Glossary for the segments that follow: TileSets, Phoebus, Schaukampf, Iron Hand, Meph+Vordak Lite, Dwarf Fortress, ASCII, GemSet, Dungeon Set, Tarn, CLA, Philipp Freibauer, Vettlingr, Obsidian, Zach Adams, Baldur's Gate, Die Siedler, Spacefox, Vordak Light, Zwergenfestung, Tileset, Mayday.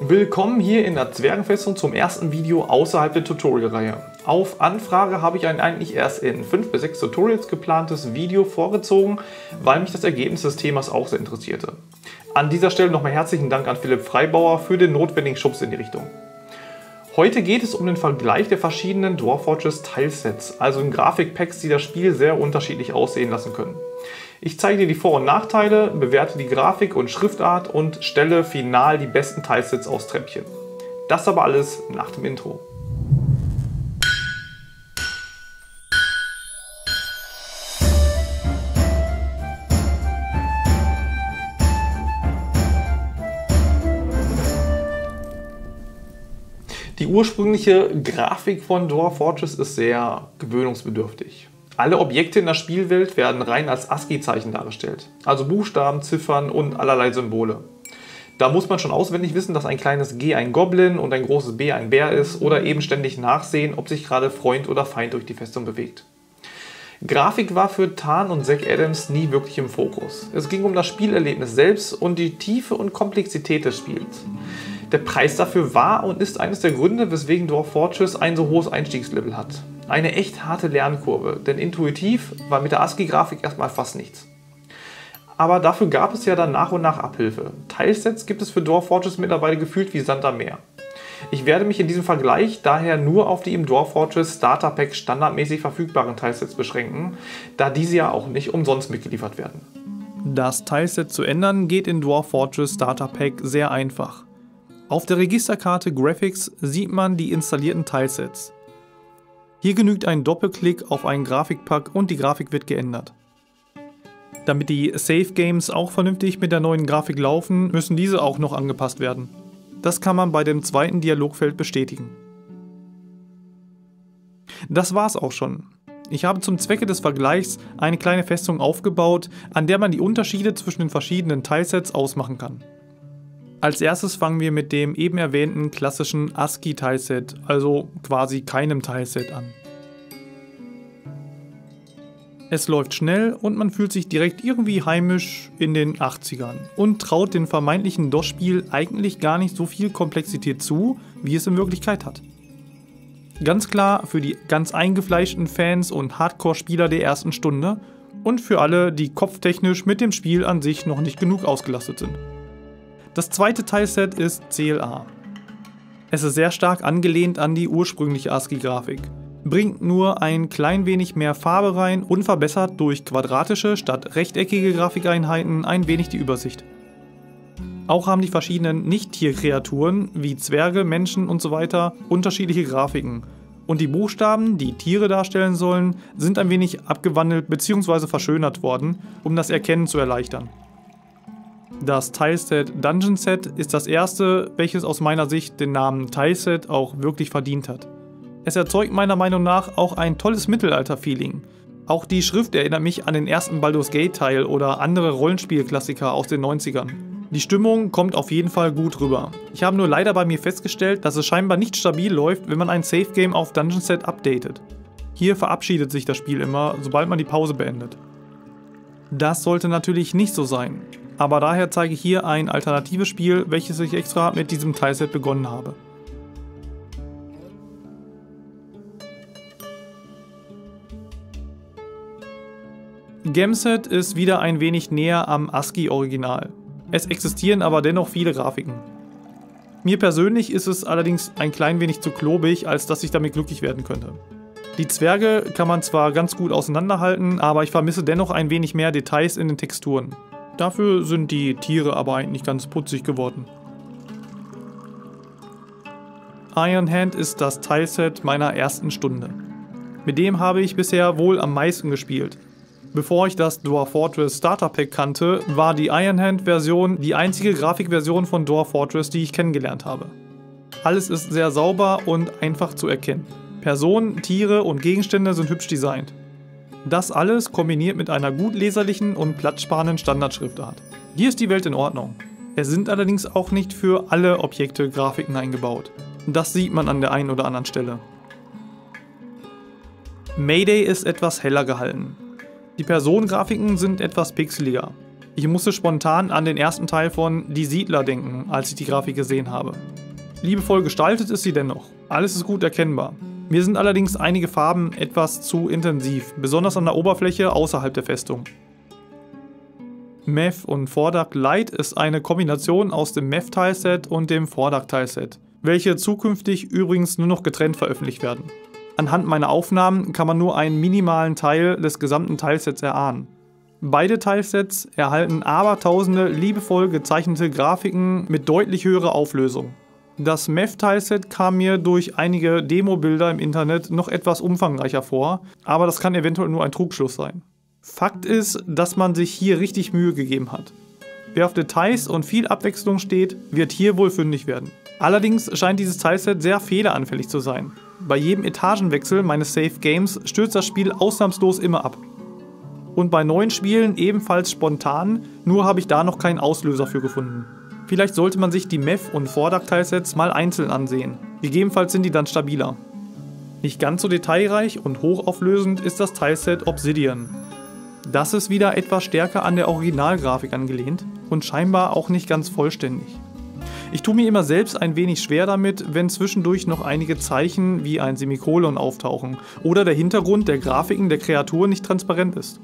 Willkommen hier in der Zwergenfestung zum ersten Video außerhalb der Tutorial-Reihe. Auf Anfrage habe ich ein eigentlich erst in 5 bis 6 Tutorials geplantes Video vorgezogen, weil mich das Ergebnis des Themas auch sehr interessierte. An dieser Stelle nochmal herzlichen Dank an Philipp Freibauer für den notwendigen Schubs in die Richtung. Heute geht es um den Vergleich der verschiedenen Dwarf Fortress Teilsets, also in Grafikpacks, die das Spiel sehr unterschiedlich aussehen lassen können. Ich zeige dir die Vor- und Nachteile, bewerte die Grafik und Schriftart und stelle final die besten Teilsets aufs Treppchen. Das aber alles nach dem Intro. Die ursprüngliche Grafik von Dwarf Fortress ist sehr gewöhnungsbedürftig. Alle Objekte in der Spielwelt werden rein als ASCII-Zeichen dargestellt, also Buchstaben, Ziffern und allerlei Symbole. Da muss man schon auswendig wissen, dass ein kleines G ein Goblin und ein großes B ein Bär ist oder eben ständig nachsehen, ob sich gerade Freund oder Feind durch die Festung bewegt. Grafik war für Tarn und Zach Adams nie wirklich im Fokus. Es ging um das Spielerlebnis selbst und die Tiefe und Komplexität des Spiels. Der Preis dafür war und ist eines der Gründe, weswegen Dwarf Fortress ein so hohes Einstiegslevel hat. Eine echt harte Lernkurve, denn intuitiv war mit der ASCII-Grafik erstmal fast nichts. Aber dafür gab es ja dann nach und nach Abhilfe. Teilsets gibt es für Dwarf Fortress mittlerweile gefühlt wie Sand am Meer. Ich werde mich in diesem Vergleich daher nur auf die im Dwarf Fortress Starter Pack standardmäßig verfügbaren Teilsets beschränken, da diese ja auch nicht umsonst mitgeliefert werden. Das Teilset zu ändern geht in Dwarf Fortress Starter Pack sehr einfach. Auf der Registerkarte Graphics sieht man die installierten Teilsets. Hier genügt ein Doppelklick auf einen Grafikpack und die Grafik wird geändert. Damit die Save Games auch vernünftig mit der neuen Grafik laufen, müssen diese auch noch angepasst werden. Das kann man bei dem zweiten Dialogfeld bestätigen. Das war's auch schon. Ich habe zum Zwecke des Vergleichs eine kleine Festung aufgebaut, an der man die Unterschiede zwischen den verschiedenen Teilsets ausmachen kann. Als erstes fangen wir mit dem eben erwähnten klassischen ASCII-Tileset, also quasi keinem Tileset an. Es läuft schnell und man fühlt sich direkt irgendwie heimisch in den 80ern und traut dem vermeintlichen DOS-Spiel eigentlich gar nicht so viel Komplexität zu, wie es in Wirklichkeit hat. Ganz klar für die ganz eingefleischten Fans und Hardcore-Spieler der ersten Stunde und für alle, die kopftechnisch mit dem Spiel an sich noch nicht genug ausgelastet sind. Das zweite Teilset ist CLA. Es ist sehr stark angelehnt an die ursprüngliche ASCII-Grafik, bringt nur ein klein wenig mehr Farbe rein und verbessert durch quadratische statt rechteckige Grafikeinheiten ein wenig die Übersicht. Auch haben die verschiedenen Nicht-Tier-Kreaturen wie Zwerge, Menschen usw. unterschiedliche Grafiken und die Buchstaben, die Tiere darstellen sollen, sind ein wenig abgewandelt bzw. verschönert worden, um das Erkennen zu erleichtern. Das Tileset Dungeon Set ist das erste, welches aus meiner Sicht den Namen Tileset auch wirklich verdient hat. Es erzeugt meiner Meinung nach auch ein tolles Mittelalter-Feeling. Auch die Schrift erinnert mich an den ersten Baldur's Gate Teil oder andere Rollenspielklassiker aus den 90ern. Die Stimmung kommt auf jeden Fall gut rüber. Ich habe nur leider bei mir festgestellt, dass es scheinbar nicht stabil läuft, wenn man ein Save Game auf Dungeon Set updatet. Hier verabschiedet sich das Spiel immer, sobald man die Pause beendet. Das sollte natürlich nicht so sein. Aber daher zeige ich hier ein alternatives Spiel, welches ich extra mit diesem Teilset begonnen habe. GemSet ist wieder ein wenig näher am ASCII-Original. Es existieren aber dennoch viele Grafiken. Mir persönlich ist es allerdings ein klein wenig zu klobig, als dass ich damit glücklich werden könnte. Die Zwerge kann man zwar ganz gut auseinanderhalten, aber ich vermisse dennoch ein wenig mehr Details in den Texturen. Dafür sind die Tiere aber eigentlich ganz putzig geworden. Iron Hand ist das Teilset meiner ersten Stunde. Mit dem habe ich bisher wohl am meisten gespielt. Bevor ich das Dwarf Fortress Starter Pack kannte, war die Iron Hand Version die einzige Grafikversion von Dwarf Fortress, die ich kennengelernt habe. Alles ist sehr sauber und einfach zu erkennen. Personen, Tiere und Gegenstände sind hübsch designt. Das alles kombiniert mit einer gut leserlichen und platzsparenden Standardschriftart. Hier ist die Welt in Ordnung. Es sind allerdings auch nicht für alle Objekte Grafiken eingebaut. Das sieht man an der einen oder anderen Stelle. Mayday ist etwas heller gehalten. Die Personengrafiken sind etwas pixeliger. Ich musste spontan an den ersten Teil von Die Siedler denken, als ich die Grafik gesehen habe. Liebevoll gestaltet ist sie dennoch. Alles ist gut erkennbar. Mir sind allerdings einige Farben etwas zu intensiv, besonders an der Oberfläche außerhalb der Festung. Meth und Vordak Light ist eine Kombination aus dem Meth-Tileset und dem Vordak-Tileset, welche zukünftig übrigens nur noch getrennt veröffentlicht werden. Anhand meiner Aufnahmen kann man nur einen minimalen Teil des gesamten Tilesets erahnen. Beide Tilesets erhalten abertausende liebevoll gezeichnete Grafiken mit deutlich höherer Auflösung. Das Meth-Tileset kam mir durch einige Demo-Bilder im Internet noch etwas umfangreicher vor, aber das kann eventuell nur ein Trugschluss sein. Fakt ist, dass man sich hier richtig Mühe gegeben hat. Wer auf Details und viel Abwechslung steht, wird hier wohl fündig werden. Allerdings scheint dieses Tileset sehr fehleranfällig zu sein. Bei jedem Etagenwechsel meines Save Games stürzt das Spiel ausnahmslos immer ab. Und bei neuen Spielen ebenfalls spontan, nur habe ich da noch keinen Auslöser für gefunden. Vielleicht sollte man sich die Meth- und Vordak-Tilesets mal einzeln ansehen. Gegebenenfalls sind die dann stabiler. Nicht ganz so detailreich und hochauflösend ist das Tileset Obsidian. Das ist wieder etwas stärker an der Originalgrafik angelehnt und scheinbar auch nicht ganz vollständig. Ich tue mir immer selbst ein wenig schwer damit, wenn zwischendurch noch einige Zeichen wie ein Semikolon auftauchen oder der Hintergrund der Grafiken der Kreatur nicht transparent ist.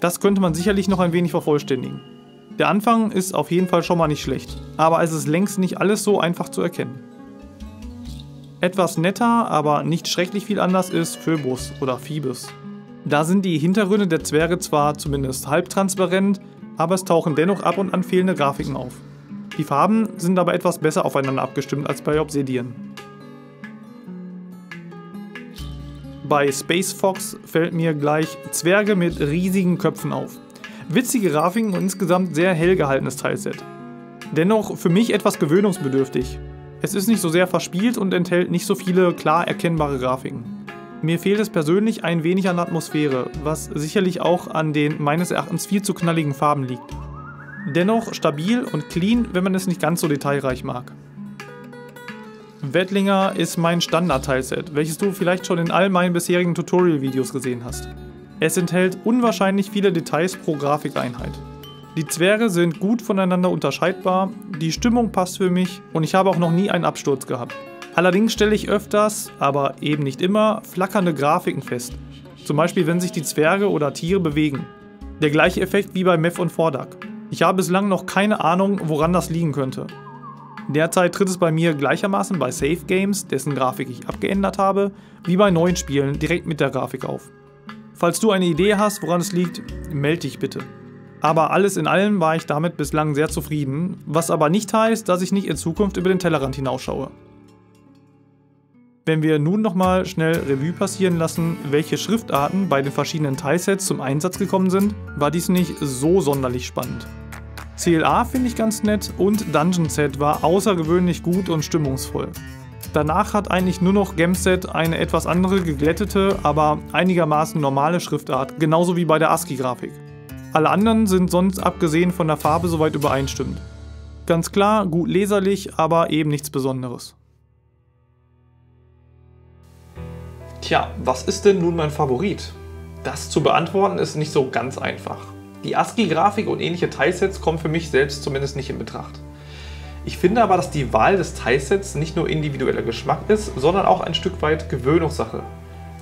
Das könnte man sicherlich noch ein wenig vervollständigen. Der Anfang ist auf jeden Fall schon mal nicht schlecht, aber es ist längst nicht alles so einfach zu erkennen. Etwas netter, aber nicht schrecklich viel anders ist Phoebus oder Phoebus. Da sind die Hintergründe der Zwerge zwar zumindest halbtransparent, aber es tauchen dennoch ab und an fehlende Grafiken auf. Die Farben sind aber etwas besser aufeinander abgestimmt als bei Obsidian. Bei Spacefox fällt mir gleich Zwerge mit riesigen Köpfen auf. Witzige Grafiken und insgesamt sehr hell gehaltenes Tileset. Dennoch für mich etwas gewöhnungsbedürftig. Es ist nicht so sehr verspielt und enthält nicht so viele klar erkennbare Grafiken. Mir fehlt es persönlich ein wenig an Atmosphäre, was sicherlich auch an den meines Erachtens viel zu knalligen Farben liegt. Dennoch stabil und clean, wenn man es nicht ganz so detailreich mag. Vettlingr ist mein Standard-Tileset, welches du vielleicht schon in all meinen bisherigen Tutorial-Videos gesehen hast. Es enthält unwahrscheinlich viele Details pro Grafikeinheit. Die Zwerge sind gut voneinander unterscheidbar, die Stimmung passt für mich und ich habe auch noch nie einen Absturz gehabt. Allerdings stelle ich öfters, aber eben nicht immer, flackernde Grafiken fest. Zum Beispiel, wenn sich die Zwerge oder Tiere bewegen. Der gleiche Effekt wie bei Meth und Vordak. Ich habe bislang noch keine Ahnung, woran das liegen könnte. Derzeit tritt es bei mir gleichermaßen bei Save Games, dessen Grafik ich abgeändert habe, wie bei neuen Spielen direkt mit der Grafik auf. Falls du eine Idee hast, woran es liegt, melde dich bitte. Aber alles in allem war ich damit bislang sehr zufrieden, was aber nicht heißt, dass ich nicht in Zukunft über den Tellerrand hinausschaue. Wenn wir nun nochmal schnell Revue passieren lassen, welche Schriftarten bei den verschiedenen Tilesets zum Einsatz gekommen sind, war dies nicht so sonderlich spannend. CLA finde ich ganz nett und Dungeon Set war außergewöhnlich gut und stimmungsvoll. Danach hat eigentlich nur noch GemSet eine etwas andere geglättete, aber einigermaßen normale Schriftart, genauso wie bei der ASCII-Grafik. Alle anderen sind sonst abgesehen von der Farbe soweit übereinstimmend. Ganz klar, gut leserlich, aber eben nichts Besonderes. Tja, was ist denn nun mein Favorit? Das zu beantworten ist nicht so ganz einfach. Die ASCII-Grafik und ähnliche Tilesets kommen für mich selbst zumindest nicht in Betracht. Ich finde aber, dass die Wahl des Tilesets nicht nur individueller Geschmack ist, sondern auch ein Stück weit Gewöhnungssache.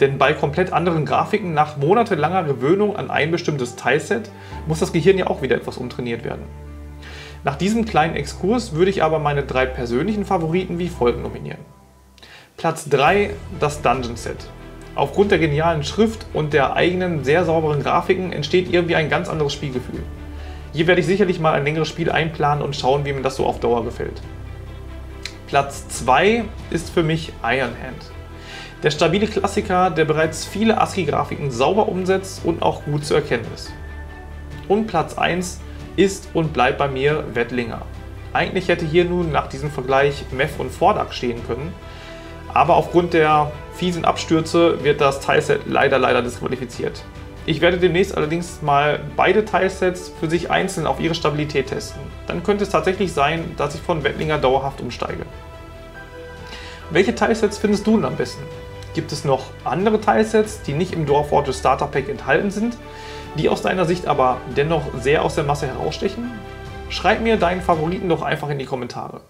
Denn bei komplett anderen Grafiken nach monatelanger Gewöhnung an ein bestimmtes Tileset muss das Gehirn ja auch wieder etwas umtrainiert werden. Nach diesem kleinen Exkurs würde ich aber meine drei persönlichen Favoriten wie folgt nominieren. Platz 3, das Dungeon Set. Aufgrund der genialen Schrift und der eigenen sehr sauberen Grafiken entsteht irgendwie ein ganz anderes Spielgefühl. Hier werde ich sicherlich mal ein längeres Spiel einplanen und schauen, wie mir das so auf Dauer gefällt. Platz 2 ist für mich Iron Hand. Der stabile Klassiker, der bereits viele ASCII-Grafiken sauber umsetzt und auch gut zu erkennen ist. Und Platz 1 ist und bleibt bei mir Vettlingr. Eigentlich hätte hier nun nach diesem Vergleich Meth und Vordak stehen können, aber aufgrund der fiesen Abstürze wird das Tileset leider disqualifiziert. Ich werde demnächst allerdings mal beide Tilesets für sich einzeln auf ihre Stabilität testen. Dann könnte es tatsächlich sein, dass ich von Vettlingr dauerhaft umsteige. Welche Tilesets findest du denn am besten? Gibt es noch andere Tilesets, die nicht im Dwarf Fortress Starter Pack enthalten sind? die aus deiner Sicht aber dennoch sehr aus der Masse herausstechen? Schreib mir deinen Favoriten doch einfach in die Kommentare.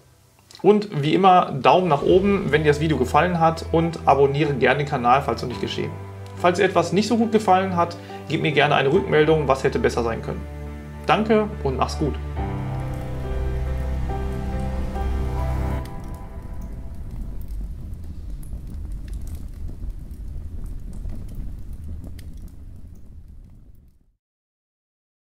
Und wie immer, Daumen nach oben, wenn dir das Video gefallen hat, und abonniere gerne den Kanal, falls noch nicht geschehen. Falls dir etwas nicht so gut gefallen hat, gib mir gerne eine Rückmeldung, was hätte besser sein können. Danke und mach's gut.